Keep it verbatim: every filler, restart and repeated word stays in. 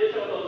Gracias.